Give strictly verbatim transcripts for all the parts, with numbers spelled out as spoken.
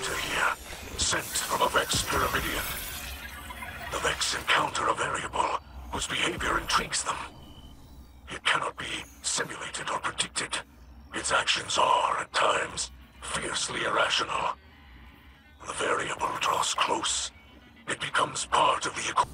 data here, sent from a Vex Pyramidian. The Vex encounter a variable whose behavior intrigues them. It cannot be simulated or predicted. Its actions are, at times, fiercely irrational. The variable draws close. It becomes part of the equation.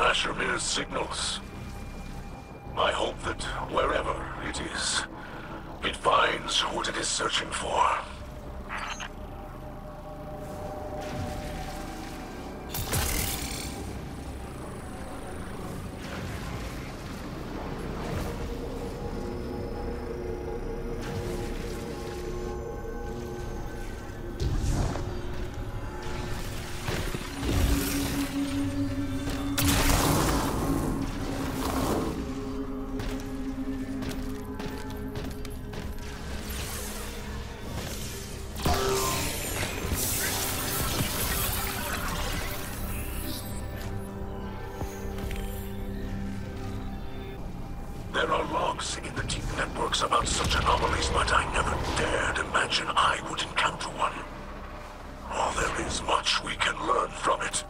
Asher Mir's signals. I hope that wherever it is, it finds what it is searching for. There are logs in the deep networks about such anomalies, but I never dared imagine I would encounter one. Oh, there is much we can learn from it.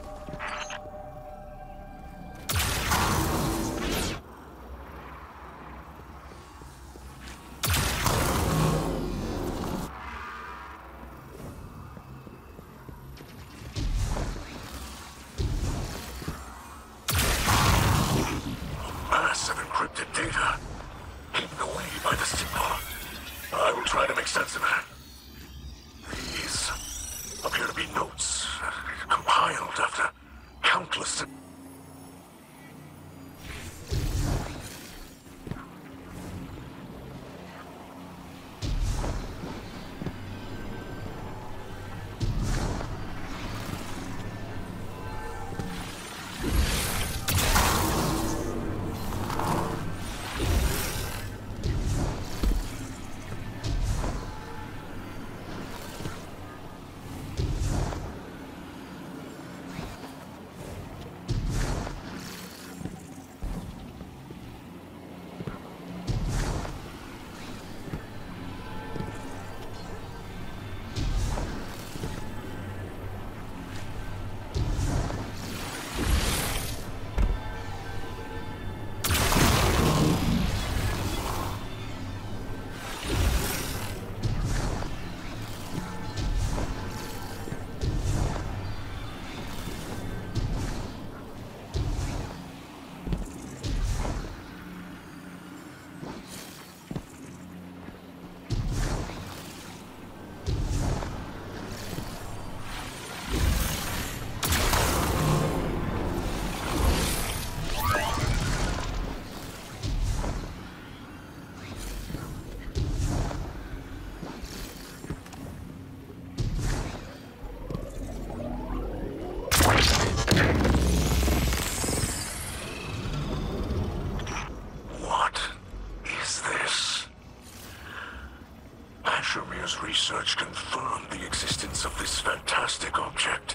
research confirmed the existence of this fantastic object.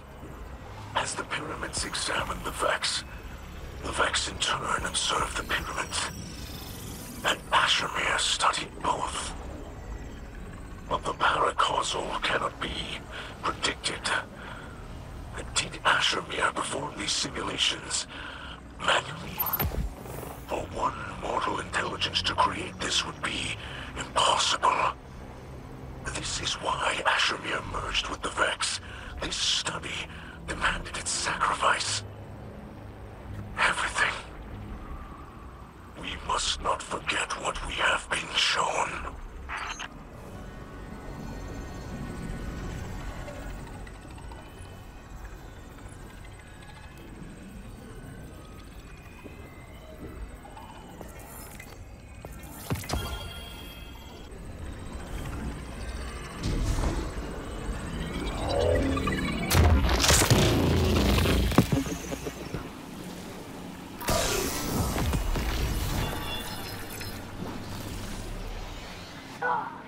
As the pyramids examined the Vex, the Vex in turn observed the pyramids, and Asher Mir studied both. But the paracausal cannot be predicted. Did Asher Mir perform these simulations manually? For one mortal intelligence to create this would be impossible. This is why Asher Mir merged with the Vex. This study demanded its sacrifice. Everything. We must not forget what we have been shown. Ah.